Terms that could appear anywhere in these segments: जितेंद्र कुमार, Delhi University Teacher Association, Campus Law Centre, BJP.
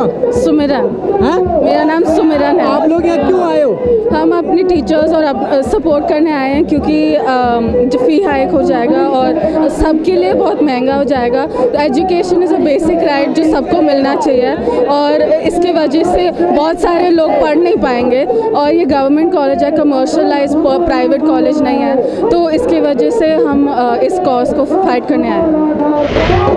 आपका? सुमिरन है? मेरा नाम सुमिरन है। आप लोग यहाँ क्यों आए हो? हम अपने टीचर्स और सपोर्ट करने आए हैं क्योंकि फ़ी हाइक हो जाएगा और सबके लिए बहुत महंगा हो जाएगा। Education is a basic right जो सबको मिलना चाहिए और इसके वजह से बहुत सारे लोग पढ़ नहीं पाएंगे और ये गवर्नमेंट कॉलेज है, कमर्शलाइज प्राइवेट कॉलेज नहीं है, तो इसके वजह से हम इस कॉज को फाइट करने आए।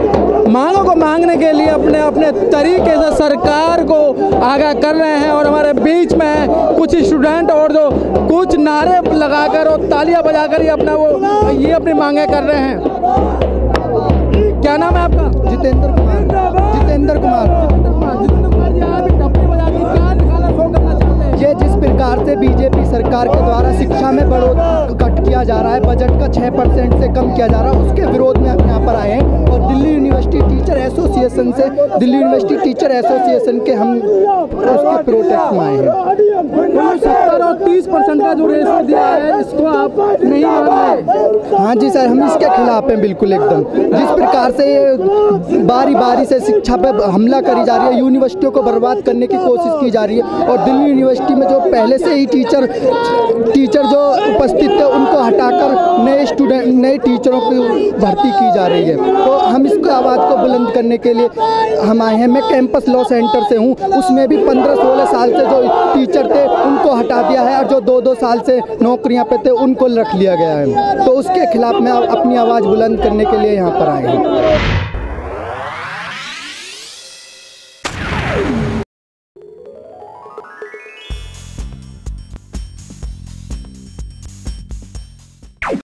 मांगों को मांगने के लिए अपने अपने तरीके से सरकार को आगाह कर रहे हैं और हमारे बीच में है कुछ स्टूडेंट और जो कुछ नारे लगाकर और तालियां बजाकर ये अपनी मांगें कर रहे हैं। क्या नाम है आपका? जितेंद्र कुमार। जितेंद्र कुमार जी, आप डप्पी बजा के क्या निकाला होगा? ये जिस प्रकार से बीजेपी सरकार के द्वारा शिक्षा में बढ़ोतरी कट किया जा रहा है, बजट का 6% से कम किया जा रहा है, उसके विरोध में हम यहाँ पर आए हैं और दिल्ली यूनिवर्सिटी टीचर एसोसिएशन से हम उसके प्रोटेस्ट में आए हैं। 70% और 30% का जो रेट दिया है इसको आप नहीं माने? हाँ जी सर, हम इसके खिलाफ हैं बिल्कुल एकदम। जिस प्रकार से ये बारी बारी से शिक्षा पर हमला करी जा रही है, यूनिवर्सिटियों को बर्बाद करने की कोशिश की जा रही है और दिल्ली यूनिवर्सिटी में जो पहले से ही टीचर जो उपस्थित थे उनको हटाकर नए टीचरों की भर्ती की जा रही है, तो हम इसको आवाज़ को बुलंद करने के लिए हम आए हैं। मैं कैंपस लॉ सेंटर से हूँ, उसमें भी 15-16 साल से जो टीचर थे उनको हटा दिया है और जो 2-2 साल से नौकरियां पे थे उनको रख लिया गया है, तो उसके खिलाफ मैं अपनी आवाज़ बुलंद करने के लिए यहाँ पर आए हैं।